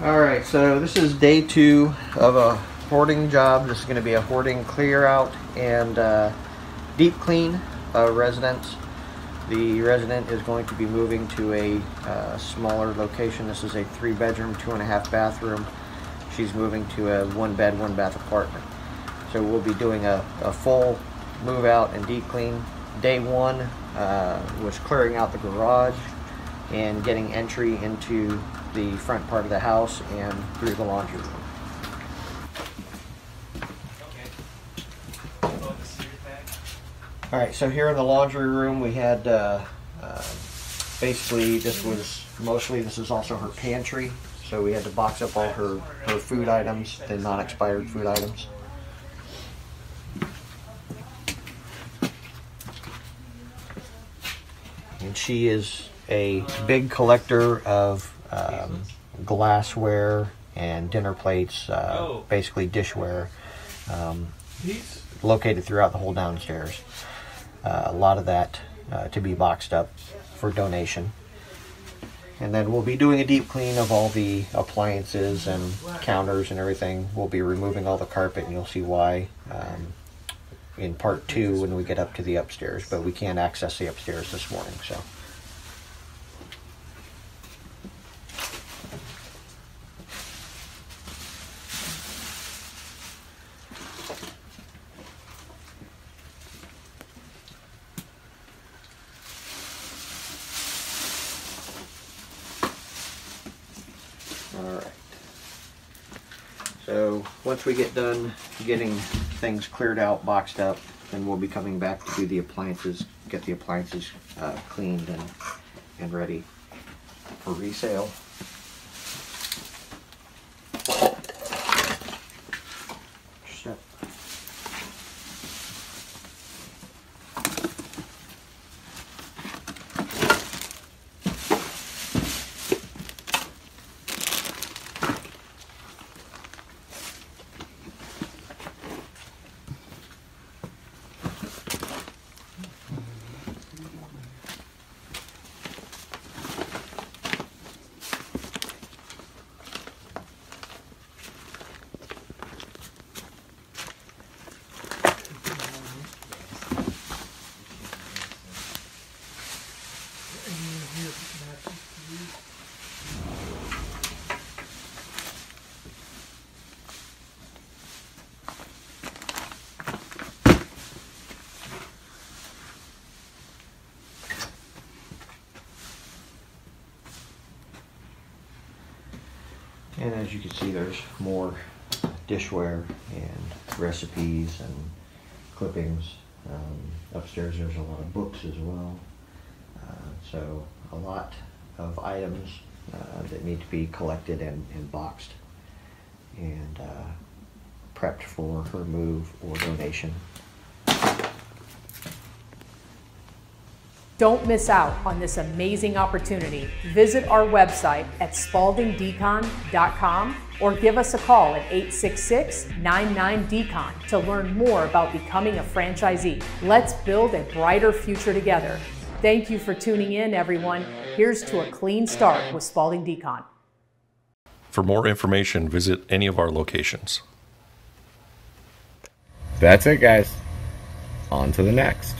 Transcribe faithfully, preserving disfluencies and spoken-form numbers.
All right, so this is day two of a hoarding job. This is going to be a hoarding clear out and uh, deep clean a residence. The resident is going to be moving to a uh, smaller location. This is a three bedroom, two and a half bathroom. She's moving to a one bed, one bath apartment. So we'll be doing a, a full move out and deep clean. Day one uh, was clearing out the garage and getting entry into the front part of the house and through the laundry room. Okay. All right, so here in the laundry room we had uh, uh, basically this was mostly this is also her pantry, so we had to box up all her, her food items, the non-expired food items. And she is a big collector of Um, glassware and dinner plates, uh, oh. basically dishware, um, located throughout the whole downstairs. Uh, a lot of that uh, to be boxed up for donation. And then we'll be doing a deep clean of all the appliances and counters and everything. We'll be removing all the carpet, and you'll see why um, in part two when we get up to the upstairs, but we can't access the upstairs this morning, so. So once we get done getting things cleared out, boxed up, then we'll be coming back to the appliances, get the appliances uh, cleaned and, and ready for resale. And as you can see, there's more dishware and recipes and clippings. Um, upstairs there's a lot of books as well. Uh, so a lot of items uh, that need to be collected and, and boxed and uh, prepped for her move or donation. Don't miss out on this amazing opportunity. Visit our website at spaulding decon dot com or give us a call at eight six six, nine nine, decon to learn more about becoming a franchisee. Let's build a brighter future together. Thank you for tuning in, everyone. Here's to a clean start with Spaulding Decon. For more information, visit any of our locations. That's it, guys. On to the next.